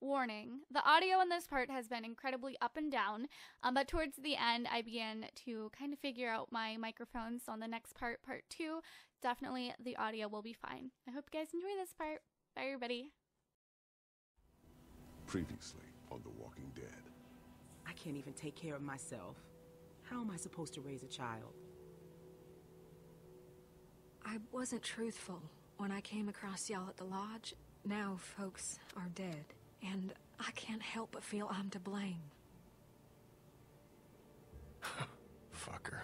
Warning, the audio in this part has been incredibly up and down, but towards the end I began to kind of figure out my microphones. So on the next part, part 2, definitely the audio will be fine. I hope you guys enjoy this part. Bye everybody. Previously on The Walking Dead. I can't even take care of myself. How am I supposed to raise a child? I wasn't truthful when I came across y'all at the lodge. Now folks are dead. And I can't help but feel I'm to blame. Fucker.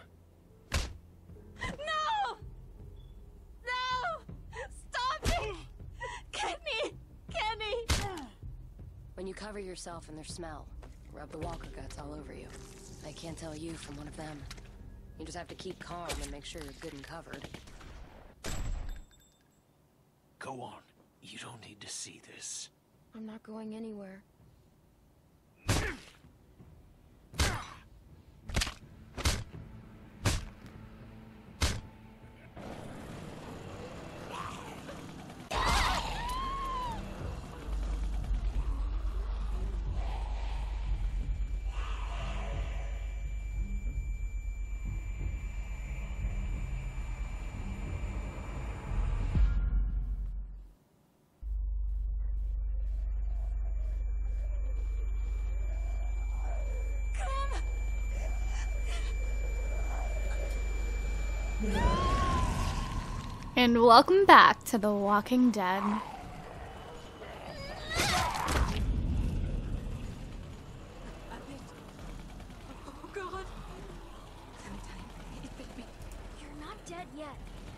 No! No! Stop it! Kenny! Kenny! When you cover yourself in their smell, rub the walker guts all over you. They can't tell you from one of them. You just have to keep calm and make sure you're good and covered. Go on. You don't need to see this. I'm not going anywhere. And welcome back to The Walking Dead. Oh God! It bit me. You're not dead yet.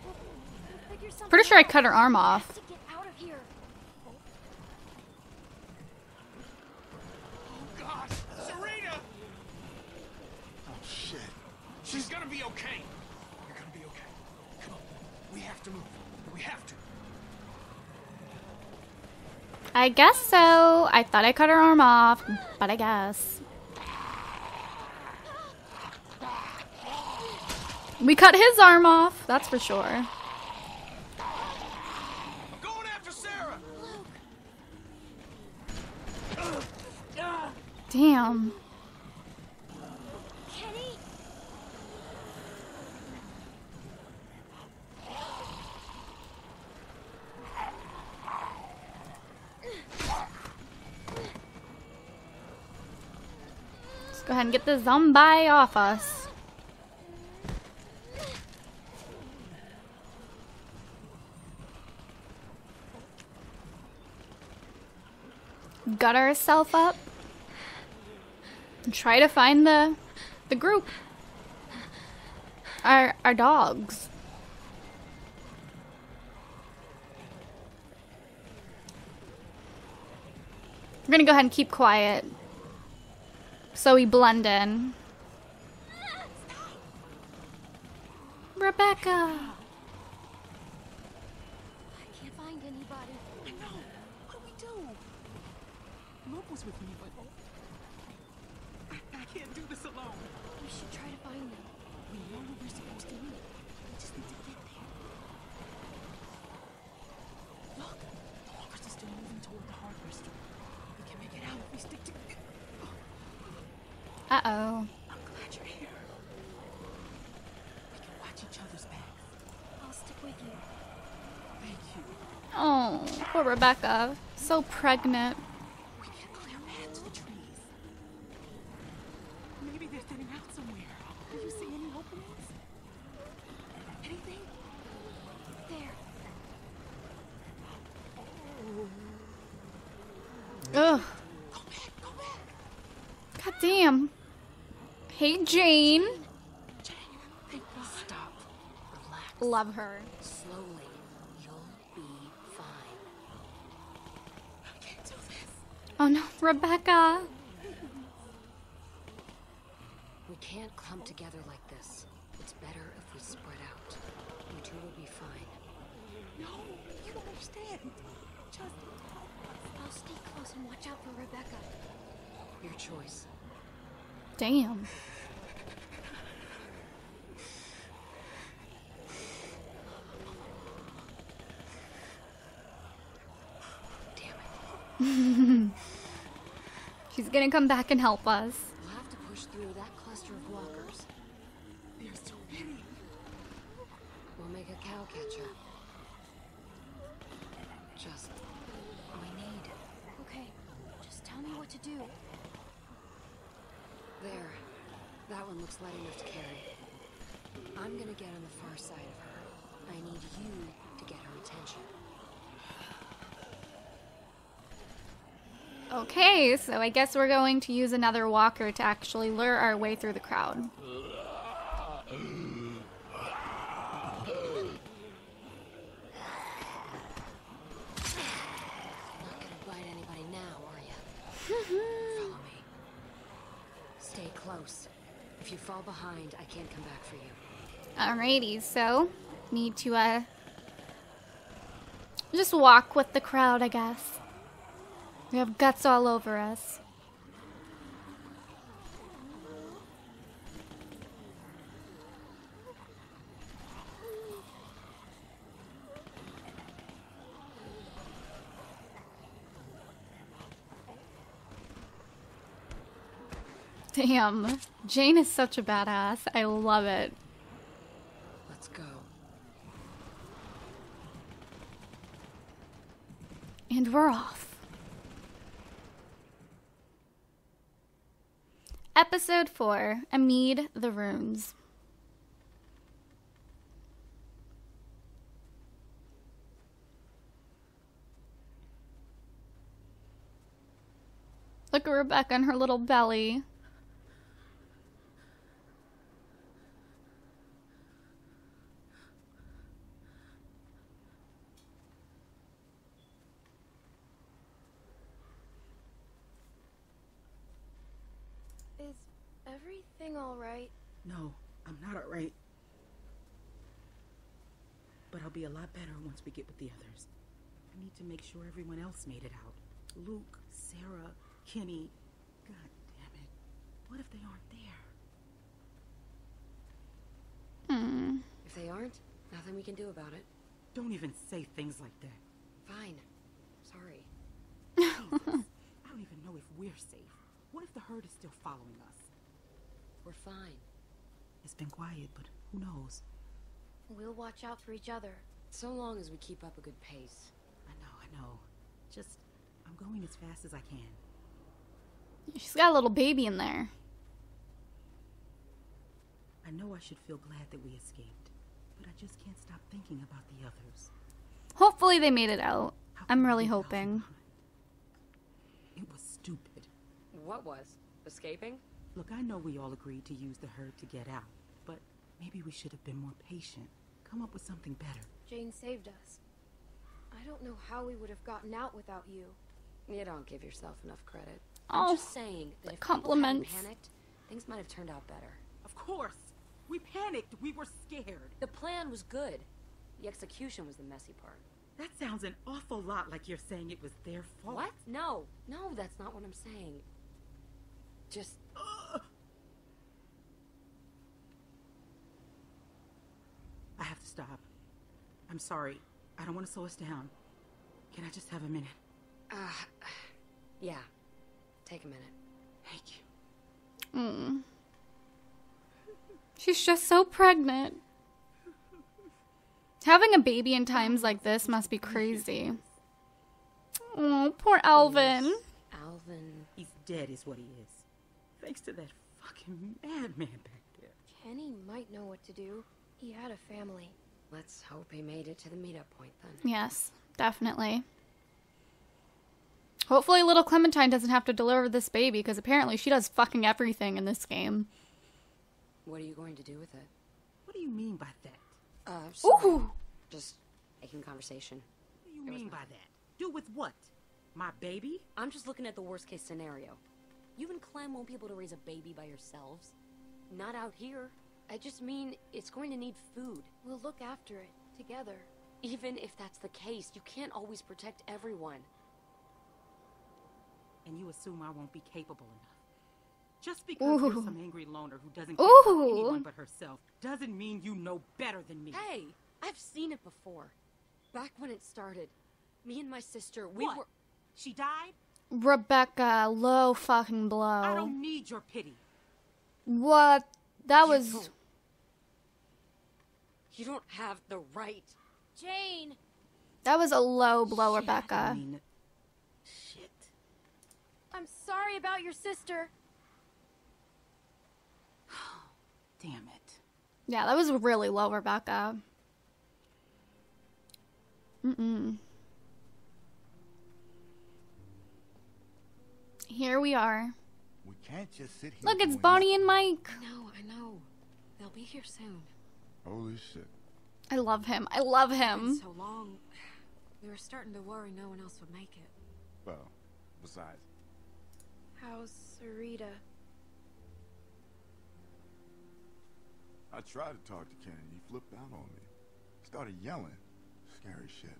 We'll figure something. Pretty sure I cut her arm off. Get out of here. Oh gosh, Sarita! Oh shit! She's gonna be okay. We have to move. We have to. I guess so. I thought I cut her arm off, but I guess. We cut his arm off, that's for sure. I'm going after Sarah. Luke. Damn. Go ahead and get the zombie off us. Gut herself up. And try to find the group. Our dogs. We're gonna go ahead and keep quiet. So we blend in. Rebecca! I can't find anybody. I know. What do? Luke was with me, but I can't do this alone. We should try to find them. We know who we're supposed to meet. We just need to get there. Look, the walkers are still moving toward the hardware store. We can make it out if we stick together. Uh-oh. I'm glad you're here. We can watch each other's back. I'll stick with you. Thank you. Oh, poor Rebecca. So pregnant. We need a clear path to the trees. Maybe they're thinning out somewhere. Do you see any openings? Anything? There. Ugh. God damn. Hey, Jane. Jane, stop. Relax. Love her. Slowly, you'll be fine. I can't do this. Oh no, Rebecca. We can't clump together like this. It's better if we spread out. You two will be fine. No, you don't understand. Just I'll stay close and watch out for Rebecca. Your choice. Damn. Damn it. She's gonna come back and help us. We'll have to push through that cluster of walkers. There's so many. We'll make a cow catcher. Just what I need. Okay, just tell me what to do. There. That one looks light enough to carry. I'm gonna get on the far side of her. I need you to get her attention. Okay, so I guess we're going to use another walker to actually lure our way through the crowd. If you fall behind, I can't come back for you. Alrighty, so need to just walk with the crowd, I guess. We have guts all over us. Damn, Jane is such a badass. I love it. Let's go. And we're off. Episode 4, Amid the Ruins. Look at Rebecca and her little belly. All right? No, I'm not all right. But I'll be a lot better once we get with the others. I need to make sure everyone else made it out. Luke, Sarah, Kenny. God damn it. What if they aren't there? Hmm. If they aren't, nothing we can do about it. Don't even say things like that. Fine. Sorry. Jesus. I don't even know if we're safe. What if the herd is still following us? We're fine. It's been quiet, but who knows? We'll watch out for each other. So long as we keep up a good pace. I know. Just, I'm going as fast as I can. She's got a little baby in there. I know I should feel glad that we escaped, but I just can't stop thinking about the others. Hopefully they made it out. I'm really hoping. It was stupid. What was? Escaping? Look, I know we all agreed to use the herd to get out, but maybe we should have been more patient. Come up with something better. Jane saved us. I don't know how we would have gotten out without you. You don't give yourself enough credit. Oh, I'm just saying that if compliments. People hadn't panicked, things might have turned out better. Of course. We panicked. We were scared. The plan was good. The execution was the messy part. That sounds an awful lot like you're saying it was their fault. What? No, that's not what I'm saying. Just... I have to stop. I'm sorry. I don't want to slow us down. Can I just have a minute? Yeah. Take a minute. Thank you. Mm. She's just so pregnant. Having a baby in times like this must be crazy. Oh, poor Alvin. Yes, Alvin. He's dead is what he is. Thanks to that fucking madman back there. Kenny might know what to do. He had a family. Let's hope he made it to the meetup point then. Yes, definitely. Hopefully little Clementine doesn't have to deliver this baby, because apparently she does fucking everything in this game. What are you going to do with it? What do you mean by that? Ooh. Just making conversation. What do you mean by that? Do with what? My baby? I'm just looking at the worst case scenario. You and Clem won't be able to raise a baby by yourselves. Not out here. I just mean, it's going to need food. We'll look after it, together. Even if that's the case, you can't always protect everyone. And you assume I won't be capable enough. Just because you're some angry loner who doesn't care about anyone but herself doesn't mean you know better than me. Hey, I've seen it before. Back when it started, me and my sister, we were... She died? Rebecca, low fucking blow. I don't need your pity. What? That was... Fool. You don't have the right. Jane! That was a low blow, shit, Rebecca. I didn't mean it. Shit. I'm sorry about your sister. Damn it. Yeah, that was really low, Rebecca. Mm-mm. Here we are. We can't just sit here. Look, it's Bonnie and Mike. No, I know. They'll be here soon. Holy shit. I love him. I love him. It's so long. We were starting to worry no one else would make it. Well, besides. How's Sarita? I tried to talk to Kenny. He flipped out on me. Started yelling. Scary shit.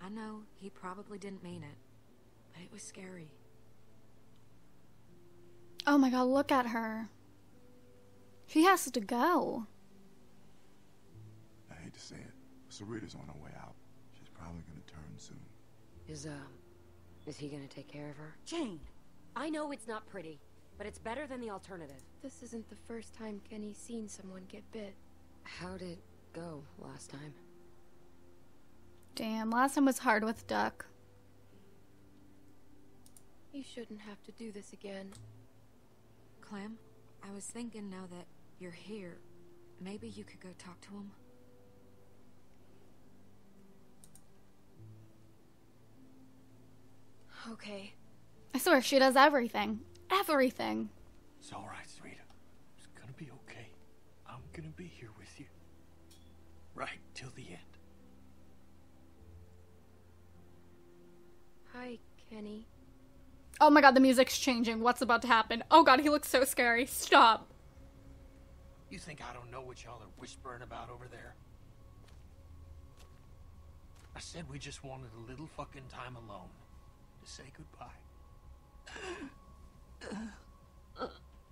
I know. He probably didn't mean it. But it was scary. Oh my god, look at her. She has to go. I hate to say it, but Sarita's on her way out. She's probably gonna turn soon. Is he gonna take care of her? Jane! I know it's not pretty, but it's better than the alternative. This isn't the first time Kenny's seen someone get bit. How'd it go last time? Damn, last time was hard with Duck. You shouldn't have to do this again. Clem, I was thinking now that you're here, maybe you could go talk to him. Okay. I swear she does everything. Everything. It's all right, Sarita. It's gonna be okay. I'm gonna be here with you. Right till the end. Hi, Kenny. Oh my god, the music's changing. What's about to happen? Oh god, he looks so scary. Stop. You think I don't know what y'all are whispering about over there? I said we just wanted a little fucking time alone to say goodbye.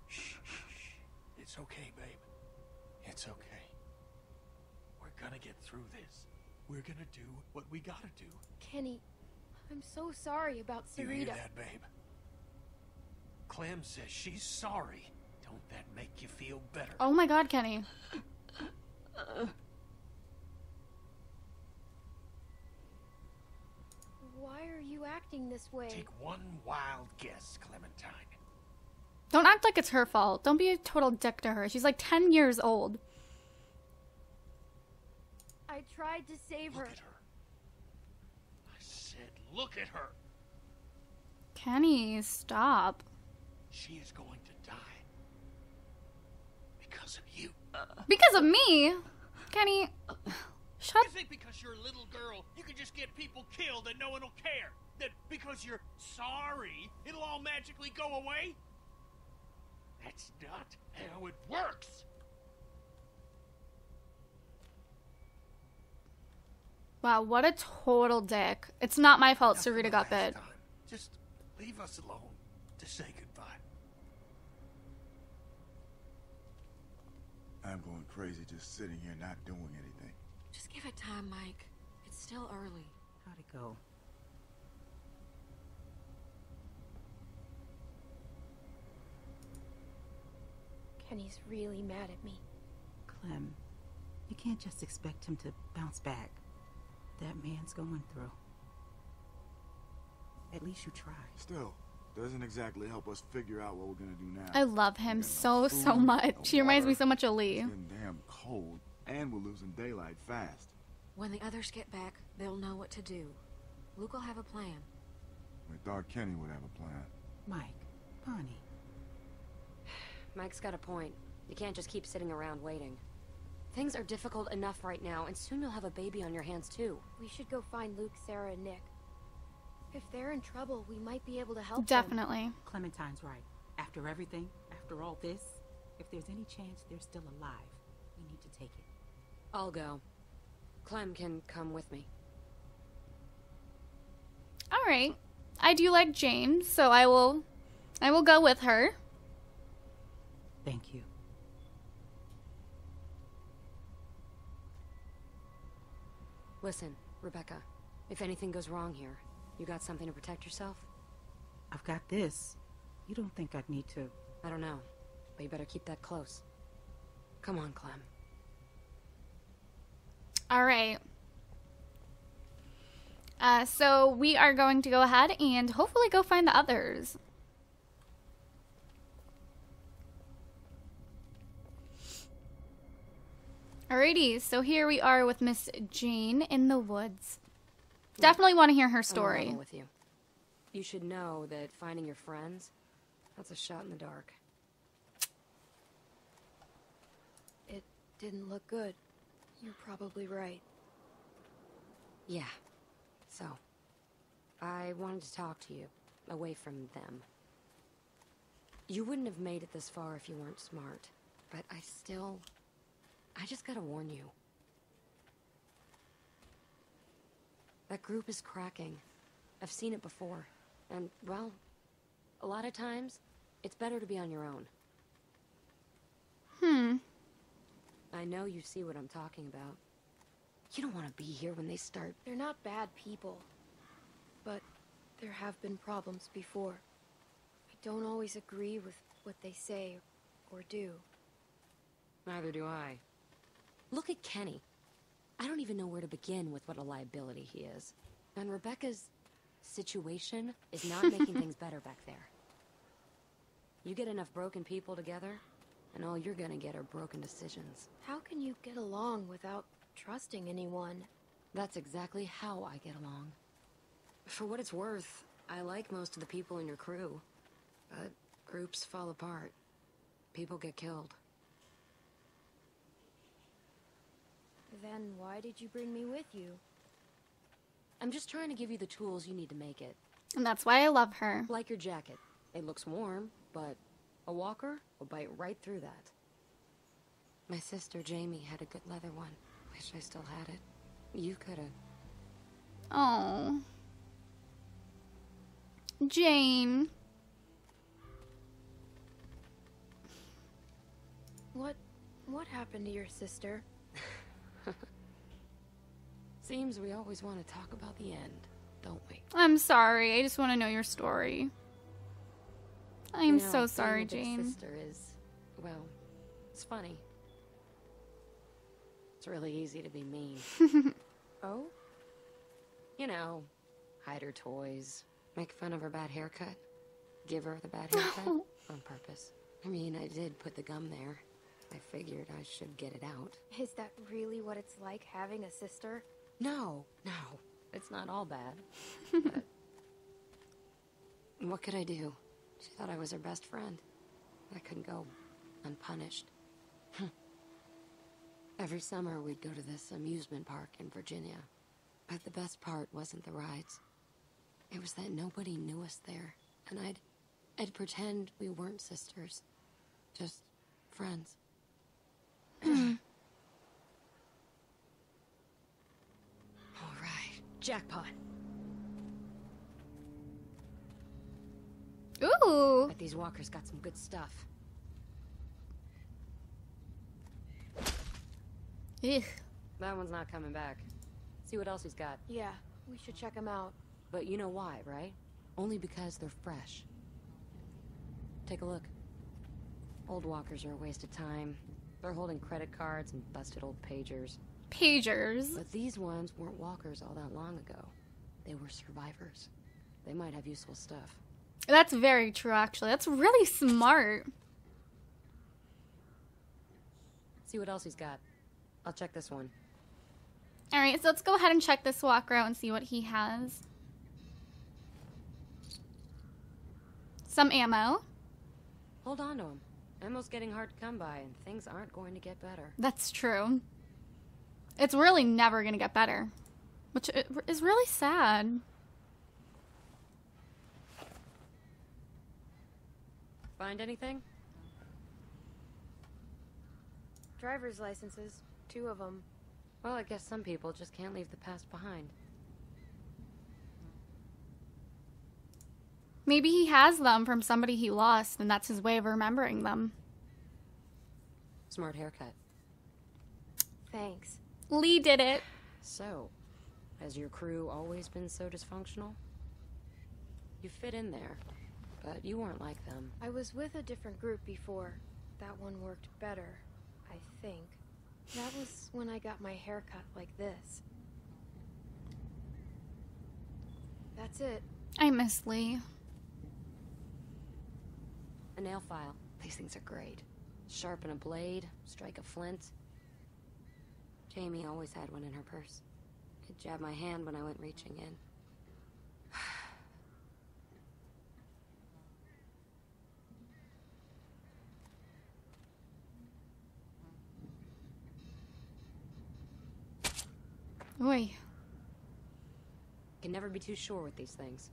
Shh, shh. It's okay, babe. It's okay. We're gonna get through this. We're gonna do what we gotta do. Kenny, I'm so sorry about Sarita. You hear that, babe? Clem says she's sorry. Don't that make you feel better? Oh my god, Kenny. Why are you acting this way? Take one wild guess, Clementine. Don't act like it's her fault. Don't be a total dick to her. She's like 10 years old. I tried to save her. Look at her. Look at her. Kenny, stop. She is going to die. Because of you. Because of me? Kenny, shut up. You think because you're a little girl, you can just get people killed and no one will care? That because you're sorry, it'll all magically go away? That's not how it works. Wow, what a total dick. It's not my fault Sarita got bit. Just leave us alone to say goodbye. I'm going crazy just sitting here not doing anything. Just give it time, Mike. It's still early. How'd it go? Kenny's really mad at me. Clem, you can't just expect him to bounce back. That man's going through. At least you try. Still, doesn't exactly help us figure out what we're gonna do now. I love him so much. He reminds me so much of Lee. It's getting damn cold, and we're losing daylight fast. When the others get back, they'll know what to do. Luke will have a plan. We thought Kenny would have a plan. Mike, Bonnie. Mike's got a point. You can't just keep sitting around waiting. Things are difficult enough right now, and soon you'll have a baby on your hands, too. We should go find Luke, Sarah, and Nick. If they're in trouble, we might be able to help them. Definitely. Clementine's right. After everything, after all this, if there's any chance they're still alive, we need to take it. I'll go. Clem can come with me. Alright. I do like Jane, so I will go with her. Thank you. Listen, Rebecca, if anything goes wrong here, you got something to protect yourself? I've got this. You don't think I'd need to... I don't know, but you better keep that close. Come on, Clem. All right. So we are going to go ahead and hopefully go find the others. Alrighty, so here we are with Miss Jane in the woods. Definitely want to hear her story. I'm with you. You should know that finding your friends, that's a shot in the dark. It didn't look good. You're probably right. Yeah. So, I wanted to talk to you, away from them. You wouldn't have made it this far if you weren't smart, but I just gotta warn you. That group is cracking. I've seen it before, and, well, a lot of times, it's better to be on your own. I know you see what I'm talking about. You don't want to be here when they start. They're not bad people, but there have been problems before. I don't always agree with what they say or do. Neither do I. Look at Kenny. I don't even know where to begin with what a liability he is. And Rebecca's situation is not making things better back there. You get enough broken people together, and all you're gonna get are broken decisions. How can you get along without trusting anyone? That's exactly how I get along. For what it's worth, I like most of the people in your crew, but groups fall apart. People get killed. Then why did you bring me with you? I'm just trying to give you the tools you need to make it. And that's why I love her. Like your jacket. It looks warm, but a walker will bite right through that. My sister Jamie had a good leather one. Wish I still had it. You could've. Oh. Jane. What happened to your sister? Seems we always want to talk about the end, don't we? I'm sorry. I just want to know your story. I'm so sorry, Jane. Sister is, well, it's funny. It's really easy to be mean. Oh? You know, hide her toys, make fun of her bad haircut, give her the bad haircut on purpose. I mean, I did put the gum there. I figured I should get it out. Is that really what it's like having a sister? No, it's not all bad. But what could I do? She thought I was her best friend. I couldn't go unpunished. Every summer we'd go to this amusement park in Virginia. But the best part wasn't the rides. It was that nobody knew us there. And I'd pretend we weren't sisters. Just friends. Alright. Jackpot. Ooh. But these walkers got some good stuff. Ugh. That one's not coming back. See what else he's got. Yeah, we should check him out. But you know why, right? Only because they're fresh. Take a look. Old walkers are a waste of time. They're holding credit cards and busted old pagers. Pagers? But these ones weren't walkers all that long ago. They were survivors. They might have useful stuff. That's very true, actually. That's really smart. See what else he's got. I'll check this one. All right, so let's go ahead and check this walker out and see what he has. Some ammo. Hold on to him. Ammo's getting hard to come by, and things aren't going to get better. That's true. It's really never going to get better, which is really sad. Find anything? Driver's licenses. 2 of them. Well, I guess some people just can't leave the past behind. Maybe he has them from somebody he lost, and that's his way of remembering them. Smart haircut. Thanks. Lee did it. So, has your crew always been so dysfunctional? You fit in there, but you weren't like them. I was with a different group before. That one worked better, I think. That was when I got my hair cut like this. That's it. I miss Lee. A nail file. These things are great. Sharpen a blade, strike a flint. Jamie always had one in her purse. Could jab my hand when I went reaching in. Oi. Can never be too sure with these things.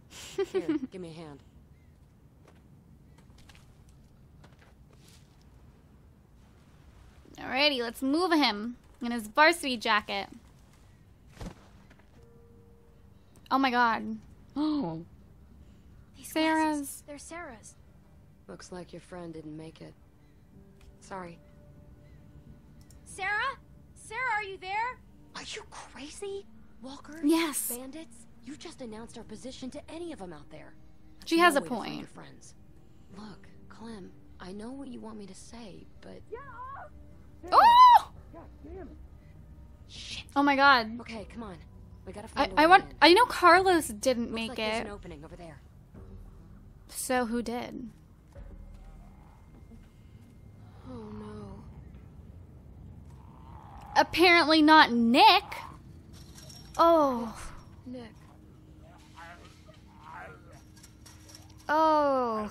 Here, give me a hand. Alrighty, let's move him in his varsity jacket. Oh my god. Oh. These Sarah's. Glasses, they're Sarah's. Looks like your friend didn't make it. Sorry. Sarah? Sarah, are you there? Are you crazy? Walker? Yes. Bandits? You just announced our position to any of them out there. She has a point. Friends. Look, Clem, I know what you want me to say, but... Yeah. Oh! God damn it. Shit. Oh my god. Okay, come on. We gotta find a way in. I know Carlos didn't make it. There's an opening over there. So who did? Oh no. Apparently not Nick. Oh. It's Nick. Oh.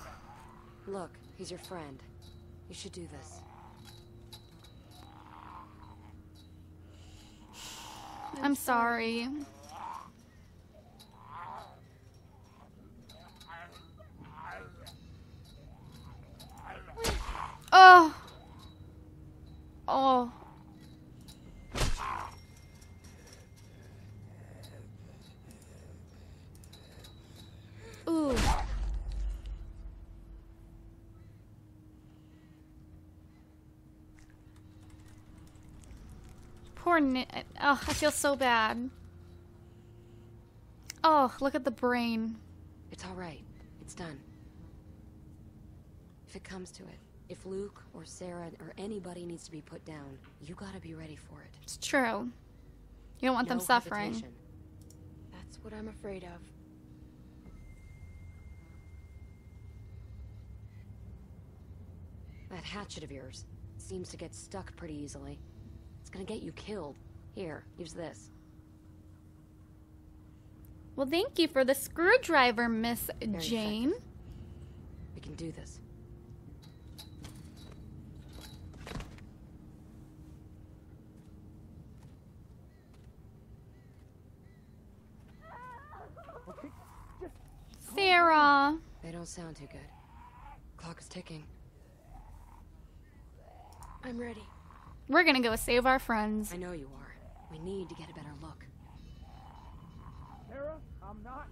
Look, he's your friend. You should do this. I'm sorry. Oh. Oh. Ooh. Poor Nick. Oh, I feel so bad. Oh, look at the brain. It's all right. It's done. If it comes to it, if Luke or Sarah or anybody needs to be put down, you gotta be ready for it. It's true. You don't want them suffering. Hesitation. That's what I'm afraid of. That hatchet of yours seems to get stuck pretty easily. It's gonna get you killed. Here, use this. Well, thank you for the screwdriver, Miss Jane. We can do this. Sarah. They don't sound too good. Clock is ticking. I'm ready. We're gonna go save our friends. I know you are. We need to get a better look. Sarah, I'm not.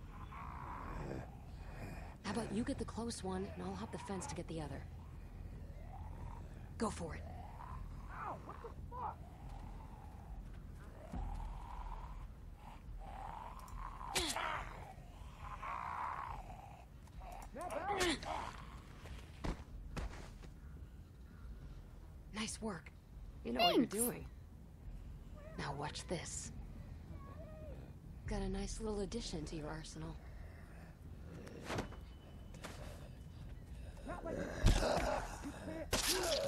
How about you get the close one, and I'll hop the fence to get the other. Go for it. Ow, what the fuck? Nice work. You know what you're doing. Now watch this. Got a nice little addition to your arsenal.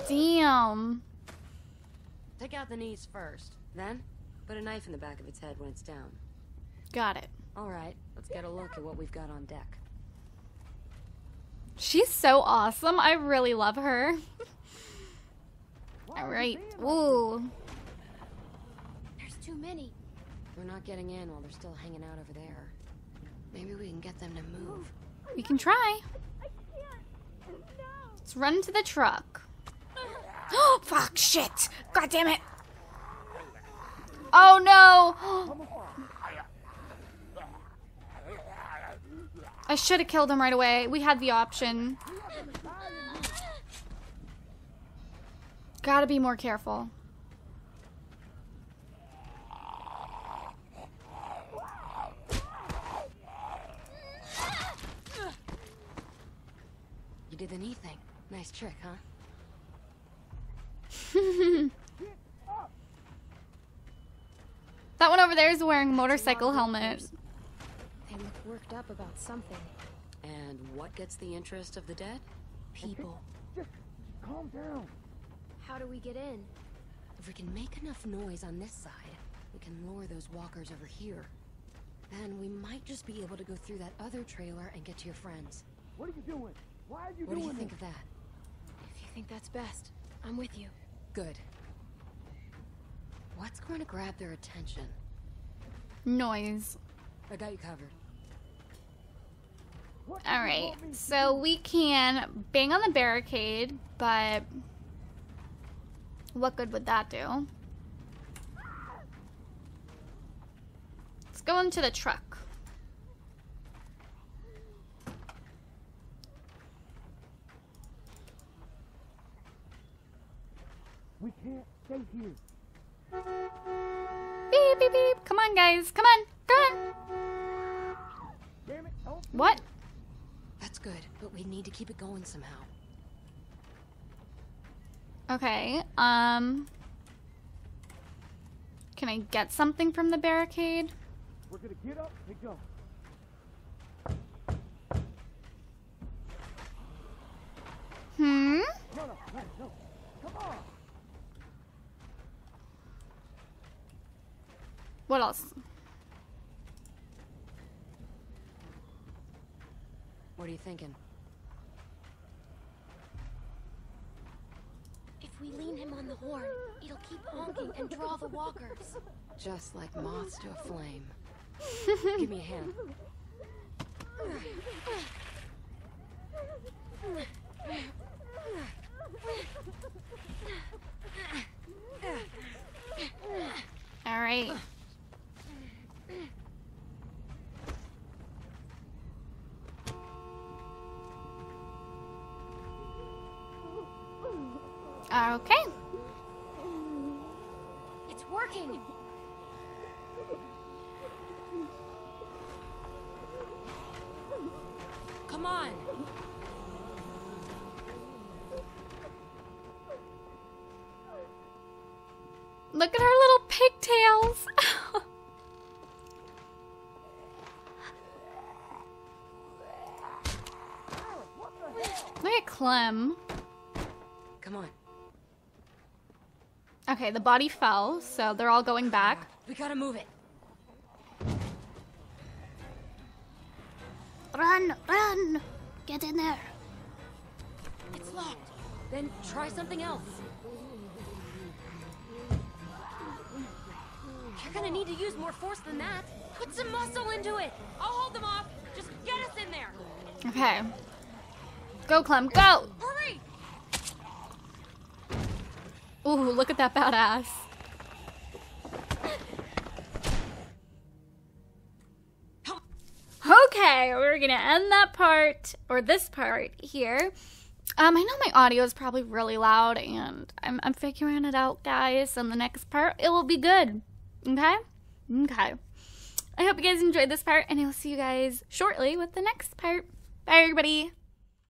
Damn. Take out the knees first, then put a knife in the back of its head when it's down. Got it. All right, let's get a look at what we've got on deck. She's so awesome. I really love her. All right. Ooh. There's too many. We're not getting in while they're still hanging out over there. Maybe we can get them to move. We can try. I can't. No. Let's run to the truck. Oh, fuck, shit. God damn it. Oh, no. I should have killed him right away. We had the option. Gotta be more careful. do than anything. Nice trick, huh? That one over there is wearing a motorcycle helmet. They look worked up about something. And what gets the interest of the dead? People. Just calm down. How do we get in? If we can make enough noise on this side, we can lure those walkers over here. Then we might just be able to go through that other trailer and get to your friends. What are you doing? Why are you doing this? What do you think of that? If you think that's best, I'm with you. Good. What's going to grab their attention? Noise. I got you covered. Alright, so we can bang on the barricade, but what good would that do? Let's go into the truck. We can't stay here. Beep, beep, beep. Come on, guys. Come on. Come on. What? That's good, but we need to keep it going somehow. Okay. Can I get something from the barricade? We're gonna get up and go. Hmm? No. Come on. What else? What are you thinking? If we lean him on the horn, it'll keep honking and draw the walkers. Just like moths to a flame. Give me a hand. All right. Okay. It's working. Come on. Look at her little pigtails. Look at Clem. Come on. Okay, the body fell, so they're all going back. We gotta move it. Run, run! Get in there. It's locked. Then try something else. You're gonna need to use more force than that. Put some muscle into it. I'll hold them off. Just get us in there. Okay. Go, Clem, go! Hurry! Ooh, look at that badass. Okay, we're gonna end that part, or this part here. I know my audio is probably really loud, and I'm figuring it out, guys, and the next part, it will be good. Okay? Okay. I hope you guys enjoyed this part, and I will see you guys shortly with the next part. Bye, everybody.